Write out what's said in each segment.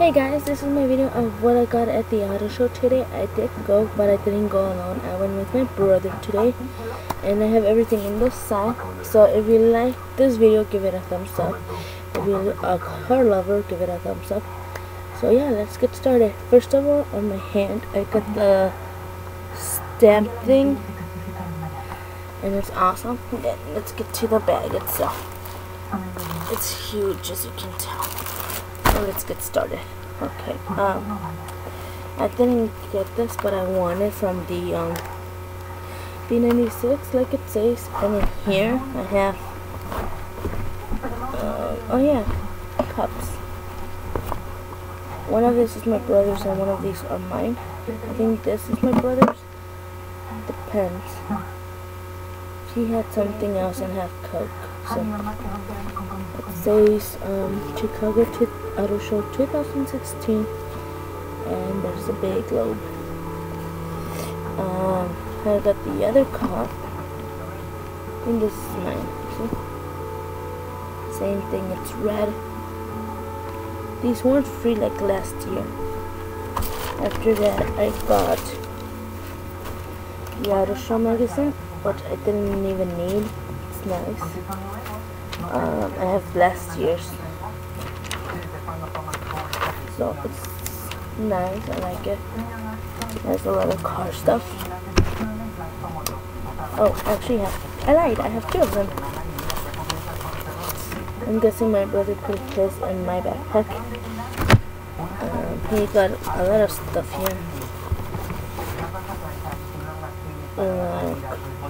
Hey guys, this is my video of what I got at the auto show today. I did go, but I didn't go alone. I went with my brother today, and I have everything in the side. So if you like this video, give it a thumbs up. If you are a car lover, give it a thumbs up. So yeah, let's get started. First of all, on my hand, I got the stamp thing, and it's awesome. Then let's get to the bag itself. It's huge, as you can tell. So let's get started. Okay. I didn't get this, but I won it from the B96, like it says. And in here I have cups. One of these is my brother's, and one of these are mine. I think this is my brother's. Depends. He had something else and had Coke. So it says Chicago Auto Show 2016, and there's a big globe. I got the other cup. I think this is mine. See? Same thing. It's red. These weren't free like last year. After that, I got the Auto Show magazine, but I didn't even need. It's nice. I have last year's, so it's nice. I like it. There's a lot of car stuff. Oh, actually, I lied. I have two of them. I'm guessing my brother put his in my backpack. He got a lot of stuff here.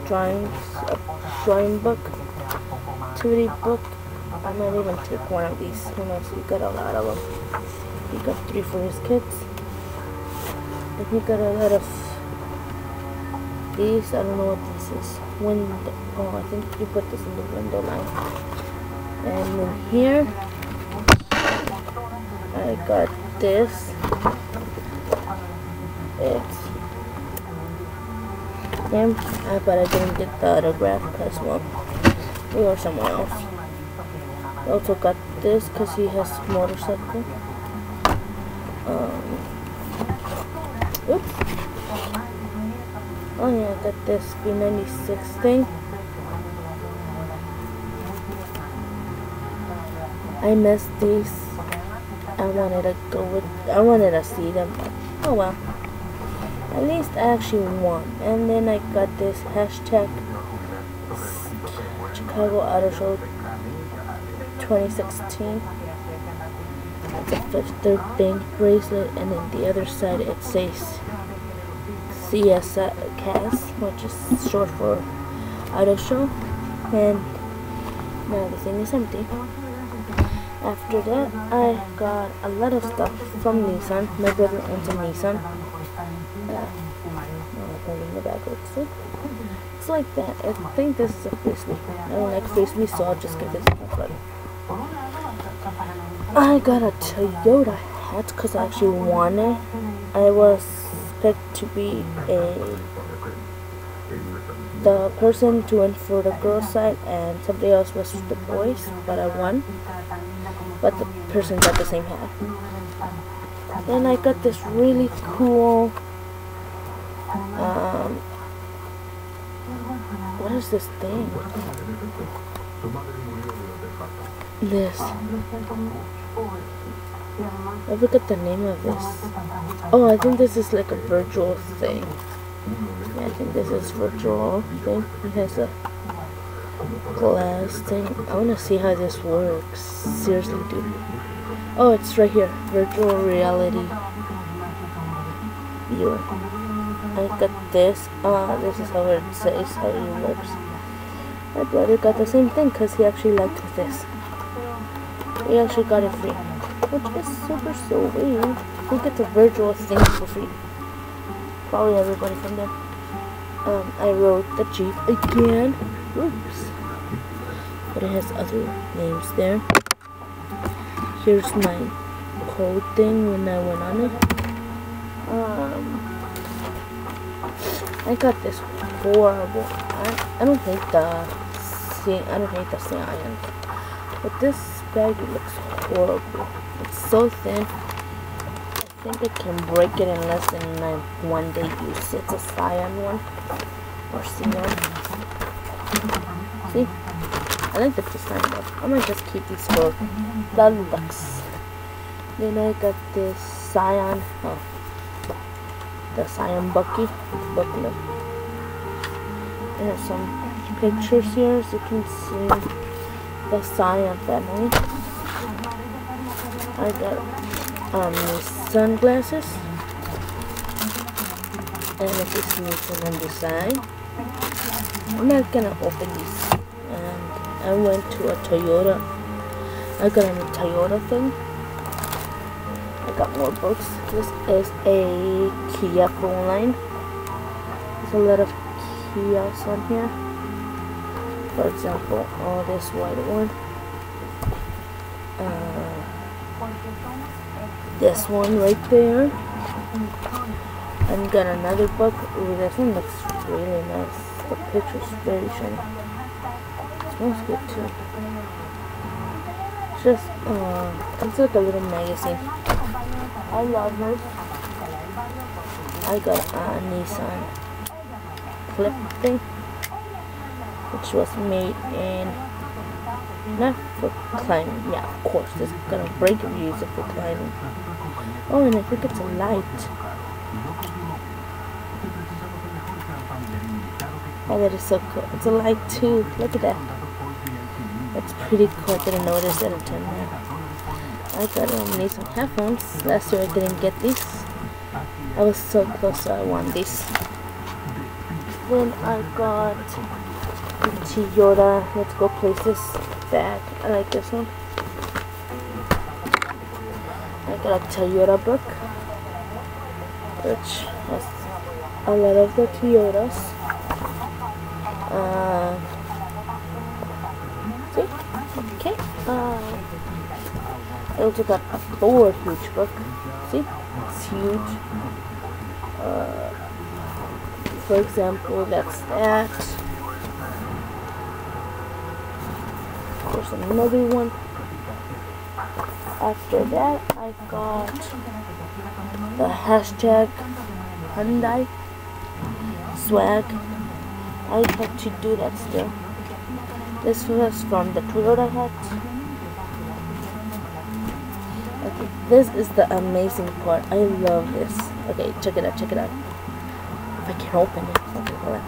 Drawings, a drawing book, activity book. I might even take one of these. Who knows? He got a lot of them. He got three for his kids. And he got a lot of these. I don't know what this is. Window. Oh, I think you put this in the window line. And in here, I got this. It's him, but I didn't get the autograph because, well, we were somewhere else. I also got this because he has a motorcycle. Oops. Oh yeah, I got this B96 thing. I missed these. I wanted to see them. Oh well. At least I actually won. And then I got this hashtag Chicago Auto Show 2016. It's a 53rd bank bracelet, and then the other side it says CAS, which is short for Auto Show. And now the thing is empty. After that, I got a lot of stuff from Nissan. My brother owns a Nissan. In the backwards, see? It's like that. I think this is a frisbee. I don't like frisbee, so I'll just give this to my brother. I got a Toyota hat because I actually won it. I was picked to be the person to win for the girl side, and somebody else was the boys, but I won. But the person got the same hat. Then I got this really cool. What is this thing? This. I forgot the name of this. Oh, I think this is like a virtual thing. Yeah, I think this is virtual thing. It has a glass thing. I want to see how this works. Seriously, dude. Oh, it's right here. Virtual reality viewer. I got this. This is how it says how it works. My brother got the same thing because he actually liked this. He actually got it free, which is super so weird. He gets a virtual thing for free. Probably everybody from there. I rode the Jeep again. Oops. But it has other names there. Here's my code thing when I went on it. I got this horrible. I don't hate the cyan, but this bag looks horrible. It's so thin, think it can break it in less than one day you sit aside on one or see one. See? I like the design, but I'm gonna just keep these for the looks. Then I got this Scion, the Scion buckler. There's some pictures here, as you can see the Scion family. I got sunglasses, and it is missing on the side. I'm not gonna open these. And I went to a Toyota. I got a Toyota thing. I got more books. This is a Kia phone line. There's a lot of Kias on here. For example, this white one. This one right there. And got another book. Ooh, this one looks really nice. The picture's very shiny. It smells good too. It's just, it's like a little magazine. I love her. I got a Nissan clip thing, which was made in, not for climbing, yeah, of course, it's gonna break if you use it for climbing. Oh, and I think it's a light. Oh, that is so cool. It's a light too, look at that. That's pretty cool, I didn't notice that until now. I got Nissan headphones. Last year I didn't get these. I was so close, so I won these. Then I got the Toyota Let's Go Places bag. I like this one. I got a Toyota book, which has a lot of the Toyotas. See? Okay. I also got a Thor huge book. See? It's huge. For example, that's that. There's another one. After that, I got the hashtag Hyundai swag. I had to do that still. This was from the Toyota hat. This is the amazing part. I love this. Okay, check it out, check it out. If I can open it. Okay, hold on.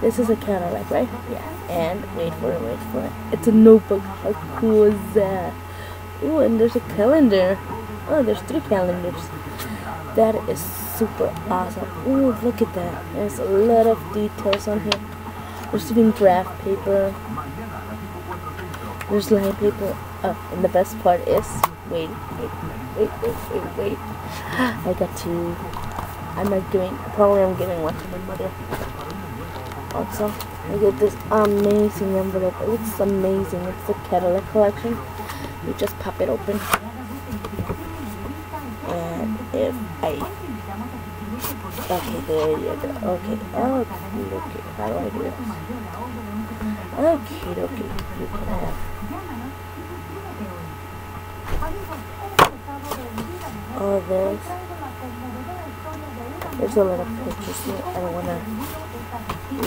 This is a Cadillac, right? Yeah. And wait for it, wait for it. It's a notebook. How cool is that? Ooh, and there's a calendar. Oh, there's 3 calendars. That is super awesome. Ooh, look at that. There's a lot of details on here. There's even draft paper. There's line paper. Oh, and the best part is... Wait. I got to... Probably I'm giving one to my mother. Also, I got this amazing envelope. It looks amazing. It's the Cadillac collection. You just pop it open. And if I... Okay, there you go. Okay, okay. How do I do it? Okay. You can have... Oh, there's a lot of pictures here. I don't want to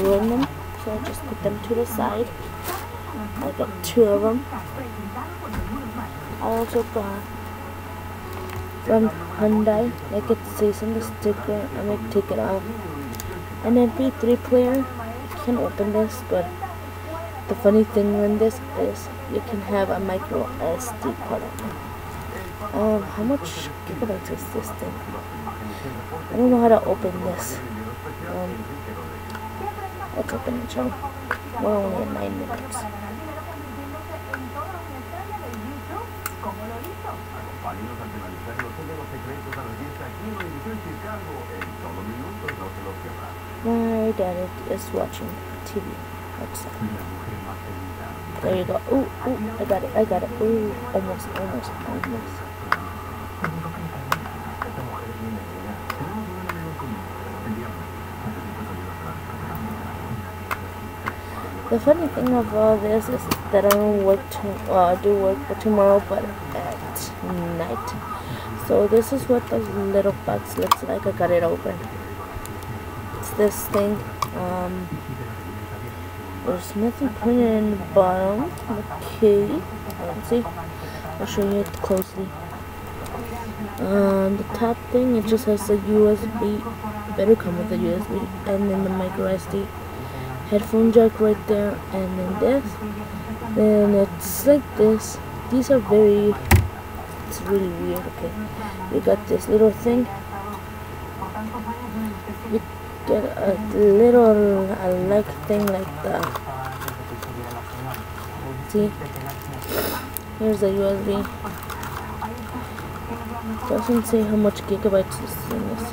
ruin them, so I just put them to the side. I got 2 of them. I also got from Hyundai, like it says on the sticker. I'm going to take it off. An MP3 player. I can't open this, but the funny thing on this is you can have a micro SD card on it. How much gigabytes is this thing? I don't know how to open this. Let's open it, shall we? We're only at 9 minutes. My daddy is watching TV outside. There you go. Ooh, I got it. Ooh, almost. The funny thing of all this is that I don't do work tomorrow, but at at night. So this is what those little box looks like. I got it open. It's this thing. There's nothing printed in the bottom. Okay, let's see. I'll show you it closely. The top thing, it just has a USB. It better come with a USB, and then the micro SD headphone jack right there, and then this. Then it's like this. These are very. It's really weird. Okay, we got this little thing. We get a little thing like that. See, here's the USB. Doesn't say how much gigabytes this thing is.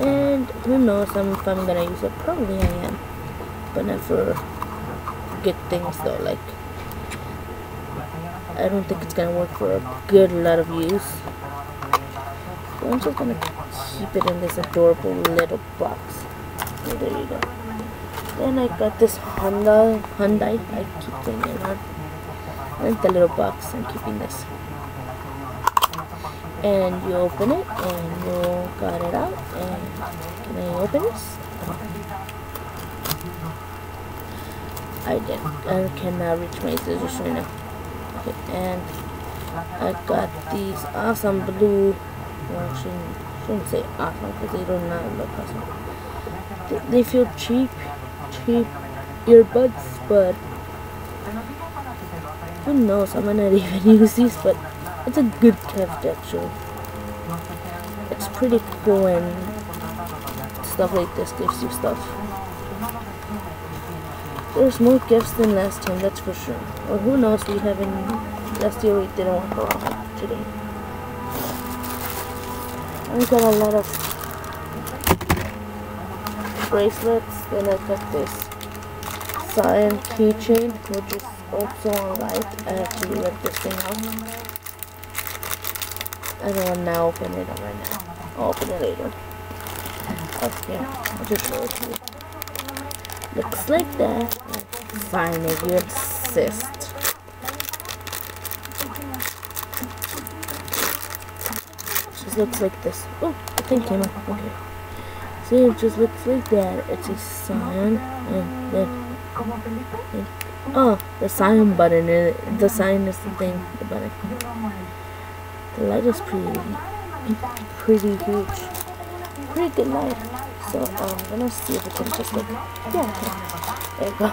And who knows if I'm gonna use it. Probably I am, but never good things though. Like, I don't think it's gonna work for a good lot of use. So I'm just gonna keep it in this adorable little box. So there you go. Then I got this Hyundai. I keep thinking on. And the little box. I'm keeping this. And you open it, and you got it out, and can I open this? I did. I cannot reach my scissors right now. Okay, and I got these awesome blue. Well, I shouldn't say awesome because they do not look awesome. They feel cheap earbuds, but who knows? I might not even use these, but. It's a good gift actually. It's pretty cool when stuff like this gives you stuff. There's more gifts than last time, that's for sure. Or who knows, we haven't. Last year we didn't want to go out today. I got a lot of bracelets. Then I got this cyan keychain, which is also alright. I actually let this thing out. I don't want to open it up right now. I'll open it later. Okay, I'll just show it to you. Looks like that. Fine, if you insist. It just looks like this. Oh, the thing came up. Okay. See, it just looks like that. It's a sign. And then. Oh, the sign button. The sign is the thing. The button. The light is pretty huge. Pretty good light. So I'm gonna see if it can just look. Yeah, okay. There you go. I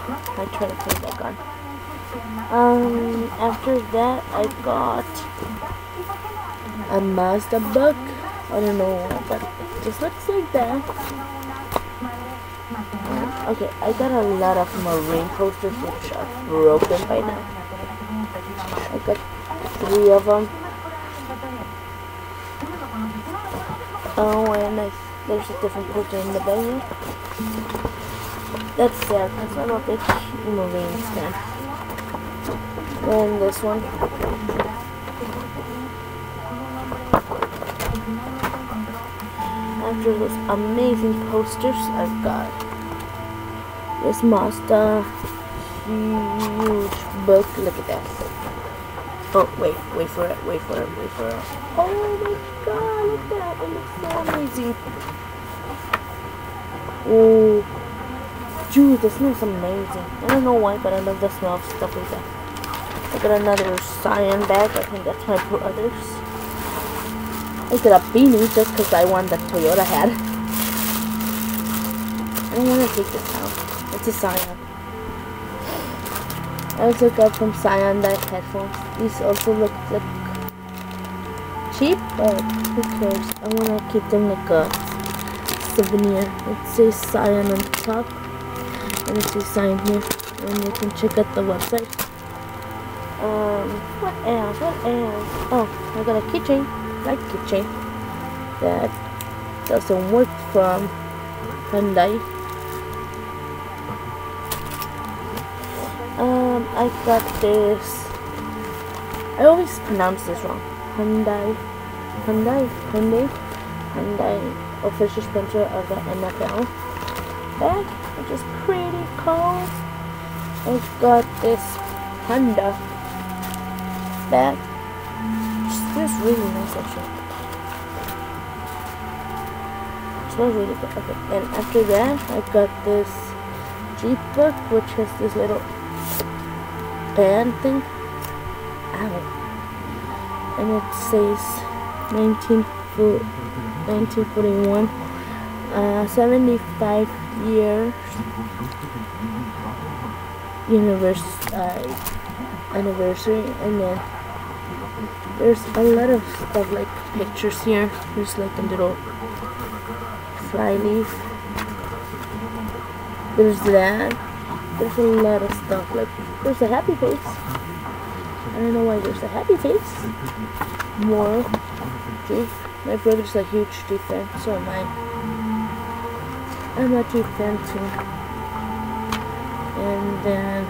try to put it back on. After that I got a Mazda book. I don't know why, but it just looks like that. Okay, I got a lot of marine posters which are broken by now. I got 3 of them. Oh, and there's a different poster in the bag. That's sad, because I'm a big marine fan. And this one. After those amazing posters, I've got this Mazda huge book. Look at that. Oh, wait for it. Oh my god, look at that, it looks so amazing. Oh, dude, this smells amazing. I don't know why, but I love the smell of stuff like that. I got another cyan bag, I think that's my brother's. I got a beanie just because I want the Toyota hat. I don't want to take this out, it's a cyan. I also got from Stiles and Roman headphones. These also look like cheap, but who cares? I wanna keep them like a souvenir. It says Stiles on the top, and it says Stiles here, and you can check out the website. What else? Oh, I got a keychain, that doesn't work from Hyundai. I got this. I always pronounce this wrong. Hyundai official sponsor of the NFL bag, which is pretty cool. I've got this Honda bag. That's really nice, actually. It smells really good. Okay, and after that, I got this Jeep book, which has this little band thing. Ow. And it says 1941, 75 year anniversary, and then there's a lot of stuff like pictures here. There's like a little fly leaf. There's that. There's a lot of stuff. Like there's a happy face. I don't know why there's a happy face. More teeth. My brother's a huge Jeep fan, so am I. I'm a Jeep fan too. And then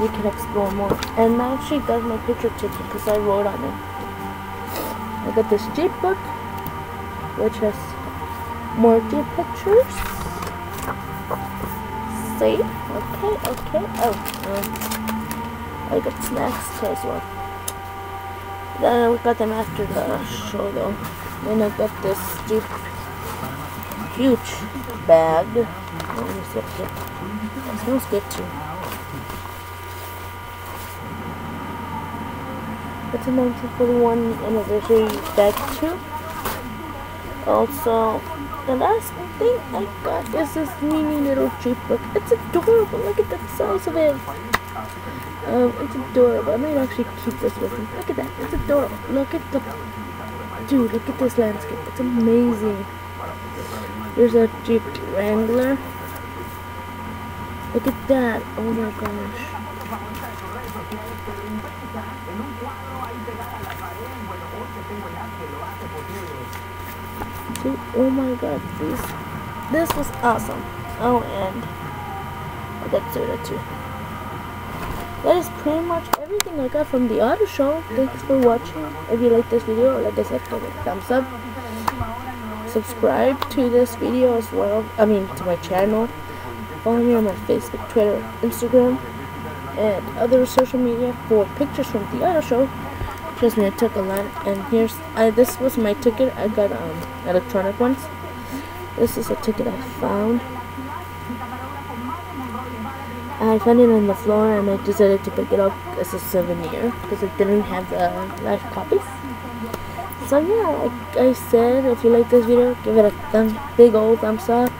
we can explore more. And now she got my picture ticket because I wrote on it. I got this Jeep book, which has more Jeep pictures. See? Okay, okay. Oh, I got snacks as well. Then I got them after the show though. Then I got this Jeep huge bag. It smells good too. It's a 1941 anniversary bag too. Also, the last thing I got is this mini little Jeep book. It's adorable. Look at the size of it. It's adorable. I might actually keep this with me. Look at that. It's adorable. Look at the... Dude, look at this landscape. It's amazing. There's a Jeep Wrangler. Look at that. Oh my gosh. See? Oh my god. This was awesome. Oh, and I got soda too. That is pretty much everything I got from the auto show. Thanks for watching. If you like this video, like I said, give it a thumbs up. Subscribe to this video as well. I mean, to my channel. Follow me on my Facebook, Twitter, Instagram, and other social media for pictures from the auto show. Trust me, it took a lot. And here's this was my ticket. I got electronic ones. This is a ticket I found. I found it on the floor and I decided to pick it up as a souvenir because I didn't have live copies. So yeah, like I said, if you like this video, give it a big old thumbs up.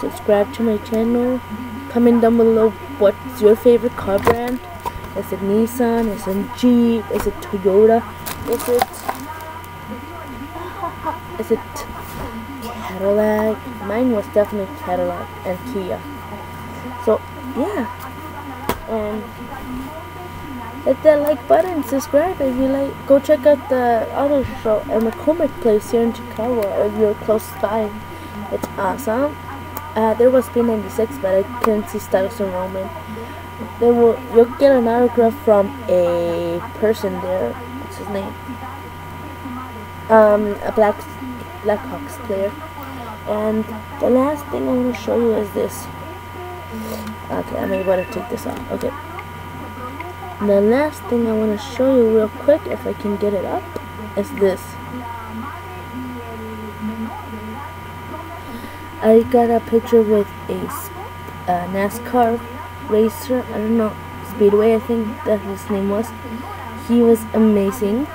Subscribe to my channel. Comment down below what's your favorite car brand. Is it Nissan? Is it Jeep? Is it Toyota? Is it Cadillac? Mine was definitely Cadillac and Kia. So yeah, and hit that like button, subscribe if you like. Go check out the auto show at McCormick Place here in Chicago if you're close by. It's awesome. There was B96, but I couldn't see Stiles and Roman. You'll get an autograph from a person there. What's his name? A Blackhawks player. And the last thing I want to show you is this. Okay, I may want to take this off. Okay. The last thing I want to show you real quick, if I can get it up, is this. I got a picture with a NASCAR racer. I don't know, Speedway, I think that his name was. He was amazing. I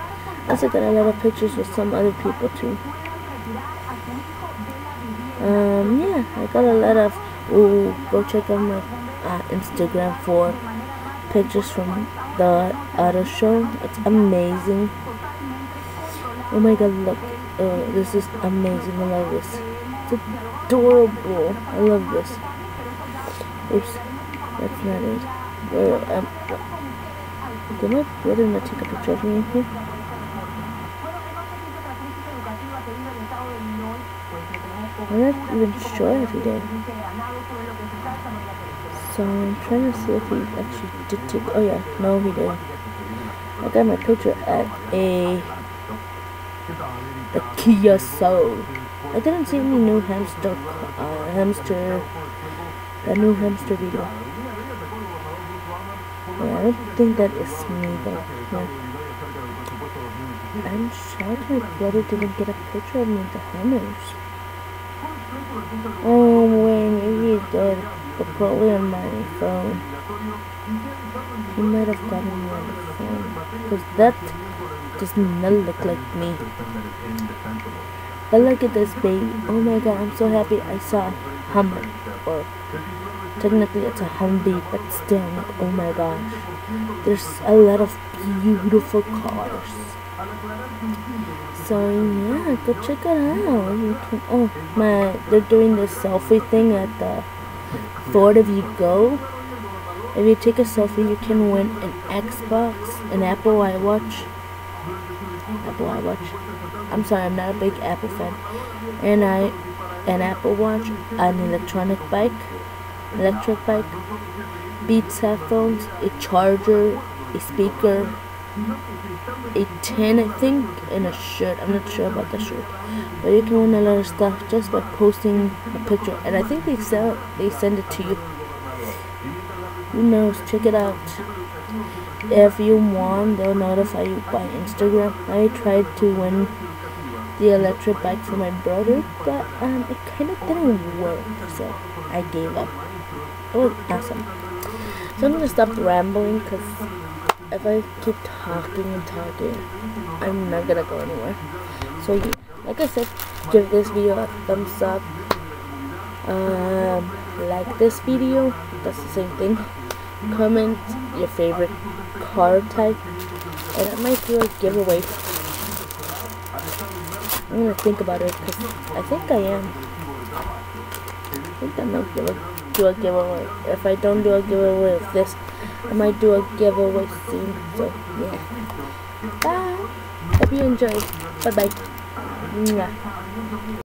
also got a lot of pictures with some other people too. Yeah, I got a lot of... Ooh, go check out my Instagram for pictures from the auto show. It's amazing. Oh my god, look. This is amazing. I love this. It's adorable. I love this. Oops. That's not it. Where am I? Did my brother not take a picture of me in here? I'm not even sure if he did. So I'm trying to see if he actually did take... Oh yeah, no he did. I got my picture at a Kia Soul. I didn't see any new hamster video. Yeah, I don't think that is me though. No. I'm shocked my brother didn't get a picture of me with the Hummers. Oh wait, maybe he did, but probably on my phone. He might have gotten me on the phone, because that does not look like me. But look at this baby, oh my god, I'm so happy I saw a Hummer, or technically it's a Humvee, but still, oh my gosh. There's a lot of beautiful cars. So yeah, go check it out. Oh my, they're doing this selfie thing at the Ford. If you go, if you take a selfie, you can win an Xbox, an Apple iWatch. Apple iWatch. I'm sorry, I'm not a big Apple fan. And an Apple Watch, an electric bike, Beats headphones, a charger, a speaker, a tin I think, and a shirt. I'm not sure about the shirt, but you can win a lot of stuff just by posting a picture, and I think they send it to you. Who knows? Check it out. If you won, they'll notify you by Instagram. I tried to win the electric bike for my brother, but it kind of didn't work, so I gave up. It was awesome. So I'm gonna stop rambling, because if I keep talking, I'm not gonna go anywhere. So yeah, like I said, give this video a thumbs up. Like this video, that's the same thing. Comment your favorite car type, and I might do a giveaway. I'm gonna think about it, because I think I am. I think I might do a giveaway. If I don't do a giveaway of this, I might do a giveaway soon. So yeah. Bye. Hope you enjoyed. Bye bye. Mwah.